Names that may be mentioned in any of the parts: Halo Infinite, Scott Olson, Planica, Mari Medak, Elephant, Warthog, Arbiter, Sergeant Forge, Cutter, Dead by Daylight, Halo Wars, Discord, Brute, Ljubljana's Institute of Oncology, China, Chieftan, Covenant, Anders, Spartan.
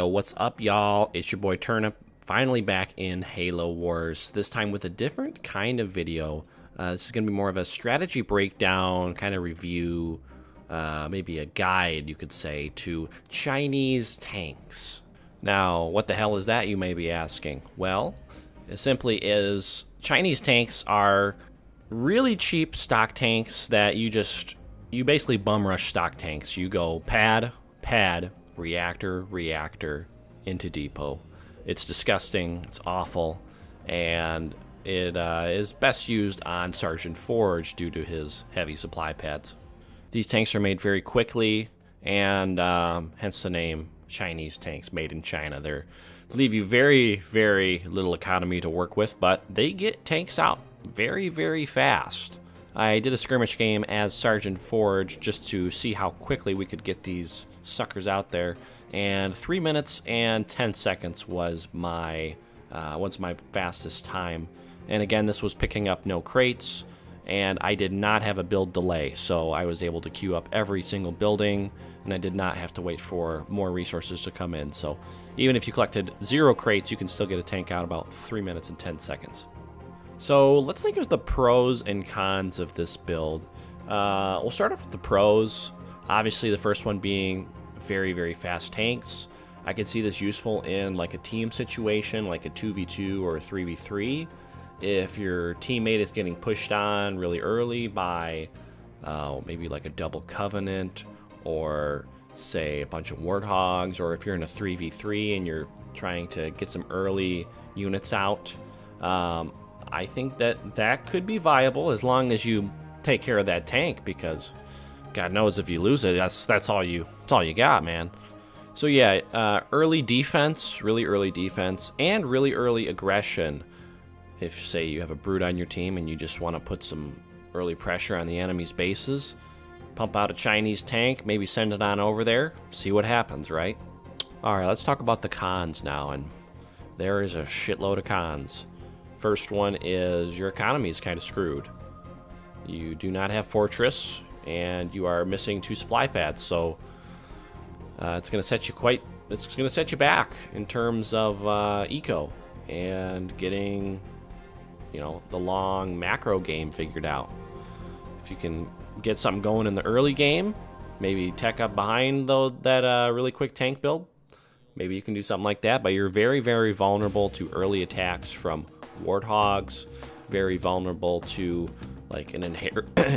ago. What's up, y'all? It's your boy Turnip, finally back in Halo Wars, this time with a different kind of video. This is going to be more of a strategy breakdown, kind of review, maybe a guide, you could say, to Chinese tanks. Now, what the hell is that, you may be asking? Well, it simply is Chinese tanks are really cheap stock tanks that you basically bum rush stock tanks. You go pad, pad, reactor, reactor, into depot. It's disgusting, it's awful, and it is best used on Sergeant Forge due to his heavy supply pads. These tanks are made very quickly, and hence the name Chinese tanks, made in China. They leave you very, very little economy to work with, but they get tanks out very, very fast. I did a skirmish game as Sergeant Forge just to see how quickly we could get these suckers out there, and 3 minutes and 10 seconds was my fastest time. And again, this was picking up no crates, and I did not have a build delay, so I was able to queue up every single building, and I did not have to wait for more resources to come in. So even if you collected 0 crates, you can still get a tank out about 3 minutes and 10 seconds. So let's think of the pros and cons of this build. We'll start off with the pros. Obviously, the first one being very, very fast tanks. I can see this useful in like a team situation, like a 2v2 or a 3v3. If your teammate is getting pushed on really early by maybe like a double Covenant or say a bunch of Warthogs, or if you're in a 3v3 and you're trying to get some early units out, I think that could be viable as long as you take care of that tank, because God knows if you lose it, that's all you got, man. So yeah, early defense, really early defense, and really early aggression. If, say, you have a Brute on your team and you just want to put some early pressure on the enemy's bases, pump out a Chinese tank, maybe send it on over there, see what happens, right? Alright, let's talk about the cons now, and there is a shitload of cons. First one is your economy is kind of screwed. You do not have Fortress, and you are missing 2 supply pads, so it's going to set you back in terms of eco and getting, you know, the long macro game figured out. If you can get something going in the early game, maybe tech up behind that really quick tank build. Maybe you can do something like that, but you're very, very vulnerable to early attacks from Warthogs, very vulnerable to like an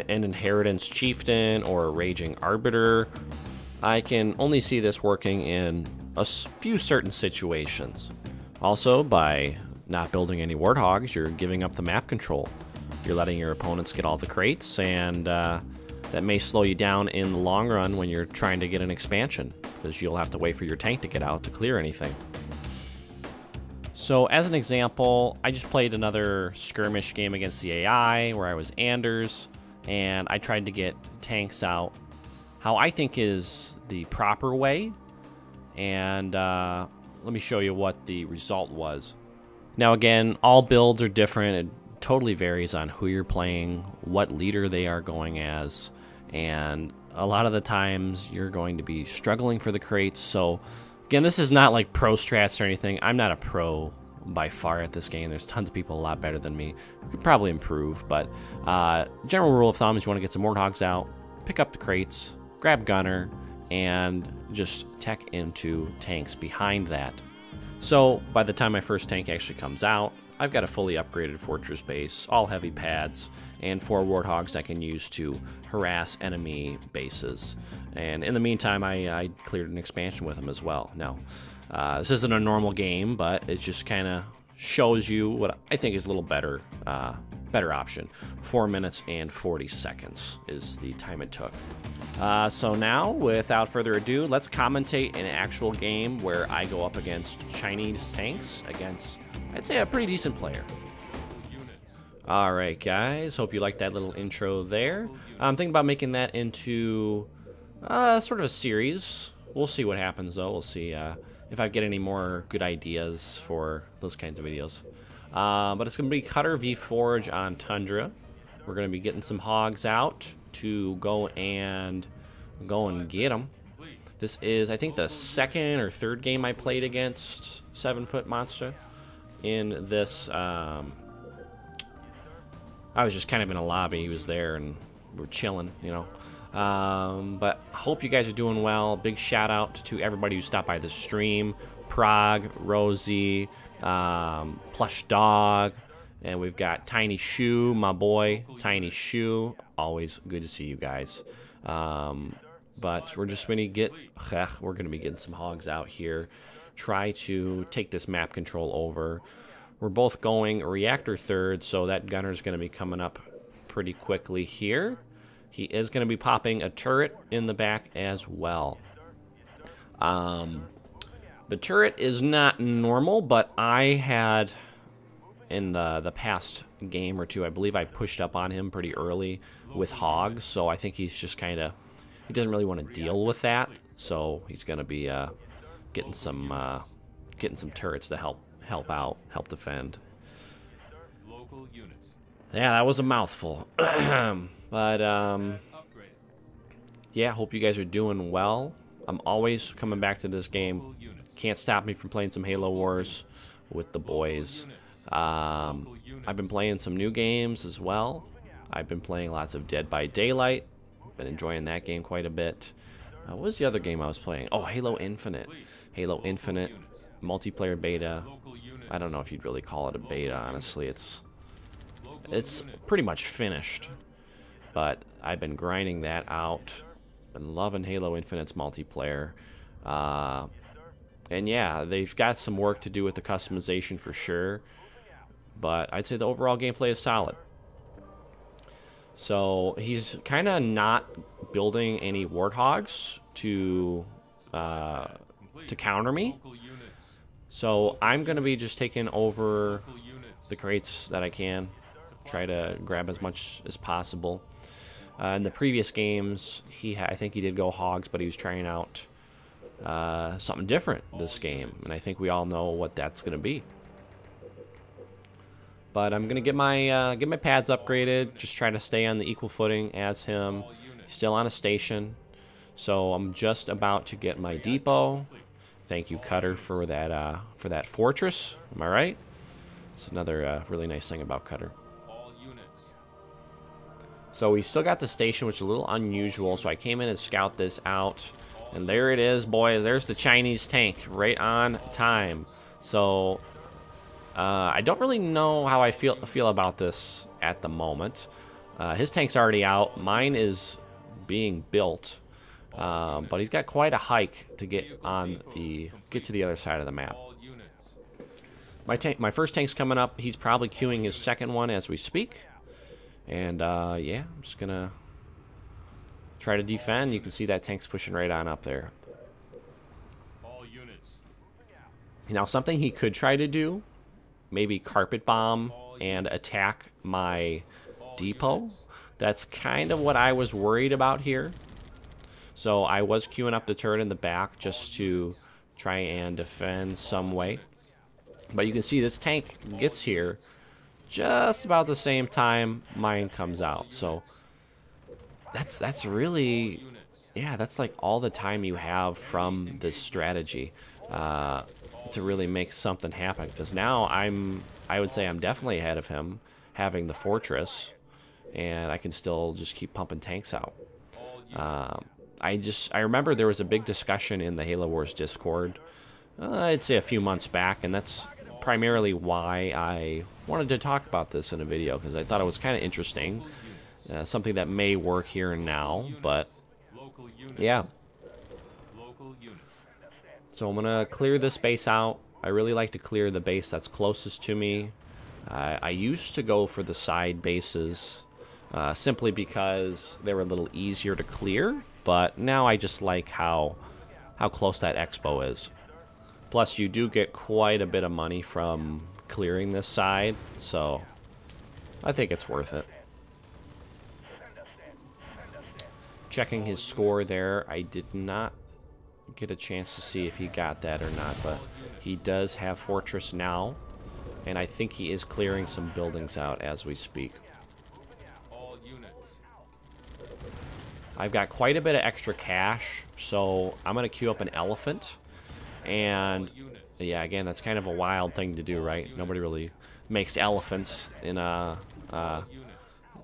Inheritance Chieftain or a Raging Arbiter. I can only see this working in a few certain situations. Also, by not building any Warthogs, you're giving up the map control. You're letting your opponents get all the crates, and that may slow you down in the long run when you're trying to get an expansion, because you'll have to wait for your tank to get out to clear anything. So as an example, I just played another skirmish game against the AI where I was Anders, and I tried to get tanks out how I think is the proper way, and let me show you what the result was. Now again, all builds are different. It totally varies on who you're playing, what leader they are going as, and a lot of the times you're going to be struggling for the crates. So again, this is not like pro strats or anything. I'm not a pro by far at this game. There's tons of people a lot better than me who could probably improve, but general rule of thumb is you want to get some Warthogs out, pick up the crates, grab Gunner, and just tech into tanks behind that. So by the time my first tank actually comes out, I've got a fully upgraded Fortress base, all heavy pads, and 4 Warthogs I can use to harass enemy bases. And in the meantime, I cleared an expansion with them as well. Now, this isn't a normal game, but it just kind of shows you what I think is a little better, option. 4 minutes and 40 seconds is the time it took. So now, without further ado, let's commentate an actual game where I go up against Chinese tanks against, I'd say, a pretty decent player. Alright guys, hope you liked that little intro there. I'm thinking about making that into sort of a series. We'll see what happens though. We'll see if I get any more good ideas for those kinds of videos. But it's going to be Cutter v Forge on Tundra. We're going to be getting some hogs out to go and get them. This is, I think, the second or third game I played against 7 Foot Monster in this. I was just kind of in a lobby. He was there and we were chilling, you know. But hope you guys are doing well. Big shout out to everybody who stopped by the stream. Prague, Rosie, Plush Dog, and we've got Tiny Shoe, my boy, Tiny Shoe. Always good to see you guys. But we're just going to get, we're going to be getting some hogs out here. Try to take this map control over. We're both going reactor third, so that gunner's going to be coming up pretty quickly here. He is going to be popping a turret in the back as well. The turret is not normal, but I had in the past game or two, I believe I pushed up on him pretty early with hogs, so I think he's just kind of, he doesn't really want to deal with that, so he's going to be getting some turrets to help out, help defend. Yeah, that was a mouthful. But yeah, hope you guys are doing well. I'm always coming back to this game. Can't stop me from playing some Halo Wars with the boys. I've been playing some new games as well. I've been playing lots of Dead by Daylight. Been enjoying that game quite a bit. What was the other game I was playing? Oh, Halo Infinite. Halo Infinite multiplayer beta. I don't know if you'd really call it a beta, honestly. It's pretty much finished, but I've been grinding that out. Been loving Halo Infinite's multiplayer. And yeah, they've got some work to do with the customization for sure, but I'd say the overall gameplay is solid. So he's kind of not building any warthogs to counter me. So I'm going to be just taking over the crates that I can, try to grab as much as possible. In the previous games, I think he did go hogs, but he was trying out something different this game, and I think we all know what that's going to be. But I'm gonna get my pads upgraded. Just try to stay on the equal footing as him. He's still on a station, so I'm just about to get my depot. Thank you, Cutter, for that fortress. Am I right? It's another really nice thing about Cutter. So we still got the station, which is a little unusual. So I came in and scout this out, and there it is, boys. There's the Chinese tank right on time. So. I don't really know how I feel about this at the moment. His tank's already out. Mine is being built, but he's got quite a hike to get to the other side of the map. My first tank's coming up. He's probably queuing his second one as we speak. And yeah, I'm just gonna try to defend. You can see that tank's pushing right on up there. Now something he could try to do. Maybe carpet bomb and attack my depot. That's kind of what I was worried about here. So I was queuing up the turret in the back just to try and defend some way. But you can see this tank gets here just about the same time mine comes out. So that's really, yeah, that's like all the time you have from this strategy. To really make something happen, because now I would say I'm definitely ahead of him, having the fortress, and I can still just keep pumping tanks out. I remember there was a big discussion in the Halo Wars Discord, I'd say a few months back, and that's primarily why I wanted to talk about this in a video, because I thought it was kind of interesting, something that may work here and now, but yeah. So I'm gonna clear this base out. I really like to clear the base that's closest to me. I used to go for the side bases simply because they were a little easier to clear, but now I just like how close that expo is. Plus you do get quite a bit of money from clearing this side, so I think it's worth it. Checking his score there, I did not get a chance to see if he got that or not, but he does have fortress now, and I think he is clearing some buildings out as we speak. I've got quite a bit of extra cash, so I'm going to queue up an elephant. And, yeah, again, that's kind of a wild thing to do, right? Nobody really makes elephants in a,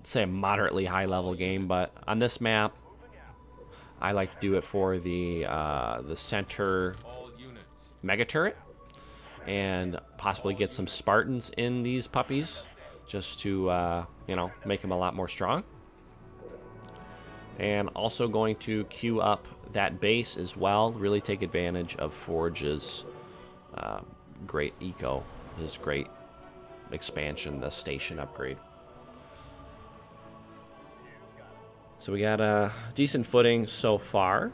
say, a moderately high-level game. But on this map, I like to do it for the center mega turret. And possibly get some Spartans in these puppies just to, you know, make them a lot more strong. And also going to queue up that base as well. Really take advantage of Forge's great eco, his great expansion, the station upgrade. So we got a decent footing so far.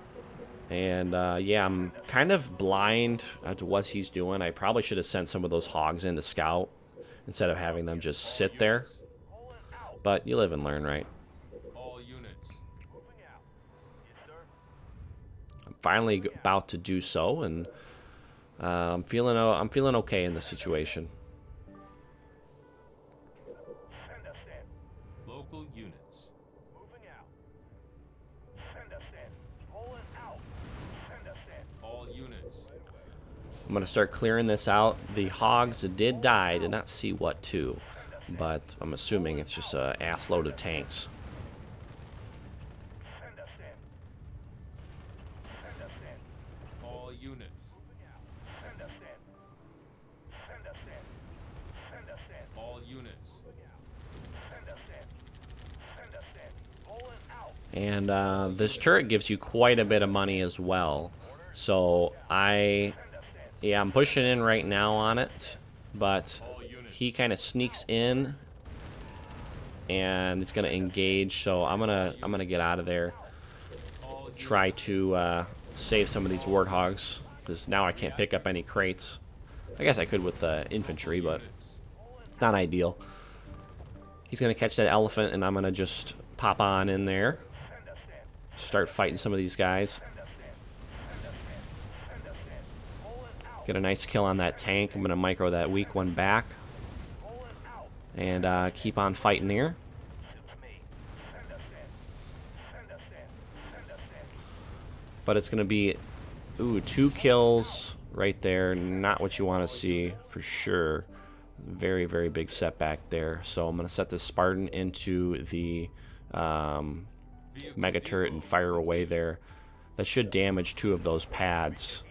And yeah, I'm kind of blind as to what he's doing. I probably should have sent some of those hogs in to scout instead of having them just sit there. But you live and learn, right? Finally about to do so, and I'm feeling okay in this situation. Send us in. Local units moving out. Send us in. Rolling out. Send us in. All units. I'm gonna start clearing this out. The hogs did die. Did not see what to, but I'm assuming it's just a ass load of tanks. And this turret gives you quite a bit of money as well. So I'm pushing in right now on it, but he kind of sneaks in and it's gonna engage. So I'm gonna get out of there. Try to save some of these warthogs because now I can't pick up any crates. I guess I could with the infantry, but not ideal. He's gonna catch that elephant and I'm gonna just pop on in there. Start fighting some of these guys. Get a nice kill on that tank. I'm going to micro that weak one back. And keep on fighting here. But it's going to be... Ooh, 2 kills right there. Not what you want to see for sure. Very, very big setback there. So I'm going to set this Spartan into the... mega turret and fire away there. That should damage 2 of those pads.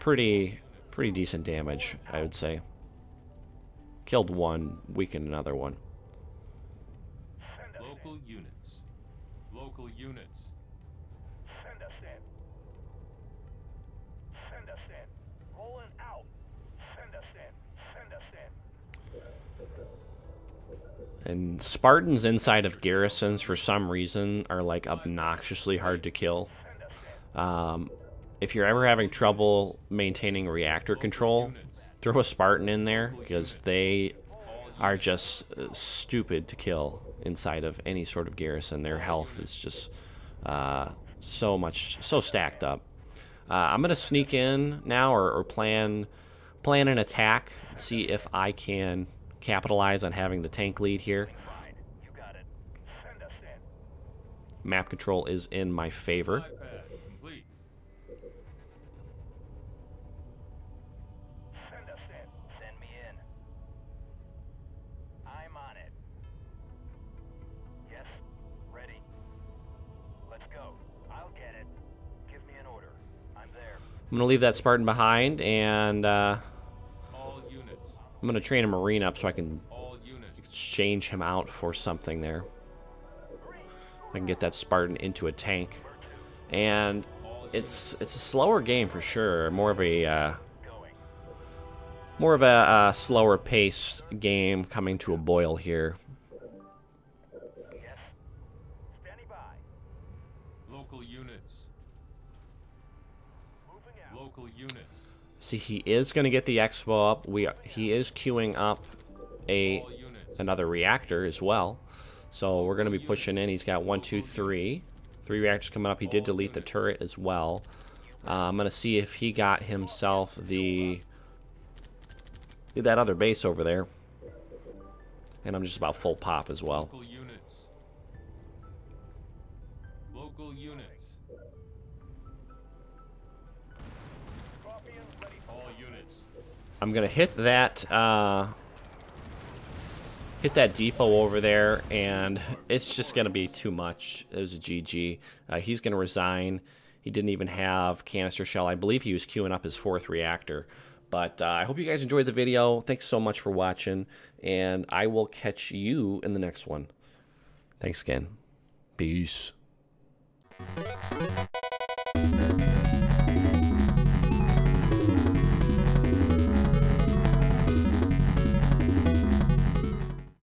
Pretty decent damage, I would say. Killed 1, weakened another 1. Local units. Local units. Send us in. Send us in. Rolling out. Send us in. Send us in. And Spartans inside of garrisons, for some reason, are like obnoxiously hard to kill. If you're ever having trouble maintaining reactor control, throw a Spartan in there because they are just stupid to kill inside of any sort of garrison. Their health is just so stacked up. I'm going to sneak in now or plan an attack, see if I can... capitalize on having the tank lead here. Map control is in my favor. Send me in. I'm on it. Yes, ready. Let's go. I'll get it. Give me an order. I'm there. I'm gonna leave that Spartan behind and I'm going to train a Marine up so I can exchange him out for something there. I can get that Spartan into a tank. And it's a slower game for sure. More of a slower paced game coming to a boil here. See, he is going to get the expo up. He is queuing up another reactor as well. So we're going to be pushing in. He's got 1, 2, 3. 3 reactors coming up. He did delete the turret as well. I'm going to see if he got himself that other base over there. And I'm just about full pop as well. local units. All units. I'm gonna hit that depot over there, and it's just gonna be too much. It was a GG. He's gonna resign. He didn't even have canister shell. I believe he was queuing up his fourth reactor. But I hope you guys enjoyed the video. Thanks so much for watching, and I will catch you in the next one. Thanks again. Peace.